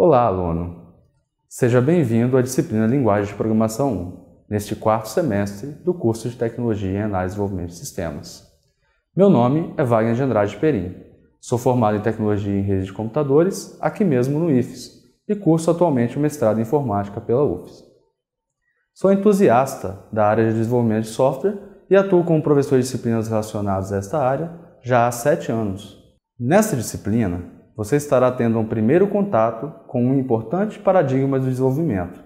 Olá, aluno! Seja bem-vindo à disciplina Linguagem de Programação 1, neste quarto semestre do curso de Tecnologia em Análise e Desenvolvimento de Sistemas. Meu nome é Wagner de Andrade Perim. Sou formado em Tecnologia em Redes de Computadores, aqui mesmo no IFES, e curso atualmente o mestrado em Informática pela UFES. Sou entusiasta da área de desenvolvimento de software e atuo como professor de disciplinas relacionadas a esta área já há 7 anos. Nesta disciplina, você estará tendo um primeiro contato com um importante paradigma do desenvolvimento,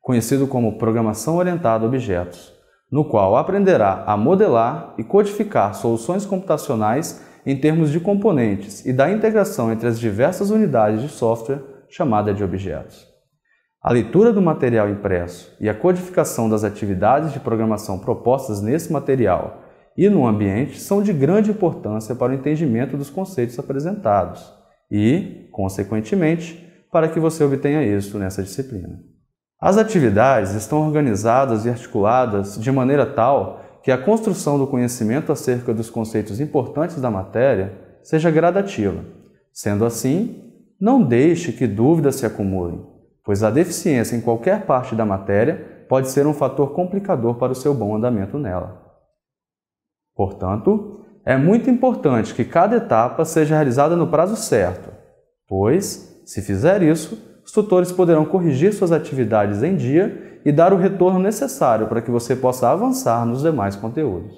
conhecido como Programação Orientada a Objetos, no qual aprenderá a modelar e codificar soluções computacionais em termos de componentes e da integração entre as diversas unidades de software chamada de objetos. A leitura do material impresso e a codificação das atividades de programação propostas nesse material e no ambiente são de grande importância para o entendimento dos conceitos apresentados e, consequentemente, para que você obtenha êxito nessa disciplina. As atividades estão organizadas e articuladas de maneira tal que a construção do conhecimento acerca dos conceitos importantes da matéria seja gradativa. Sendo assim, não deixe que dúvidas se acumulem, pois a deficiência em qualquer parte da matéria pode ser um fator complicador para o seu bom andamento nela. Portanto, é muito importante que cada etapa seja realizada no prazo certo, pois, se fizer isso, os tutores poderão corrigir suas atividades em dia e dar o retorno necessário para que você possa avançar nos demais conteúdos.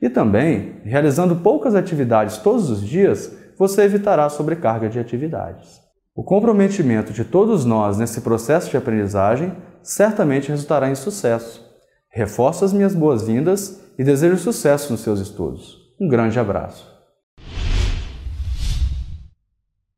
E também, realizando poucas atividades todos os dias, você evitará a sobrecarga de atividades. O comprometimento de todos nós nesse processo de aprendizagem certamente resultará em sucesso. Reforço as minhas boas-vindas e desejo sucesso nos seus estudos. Um grande abraço!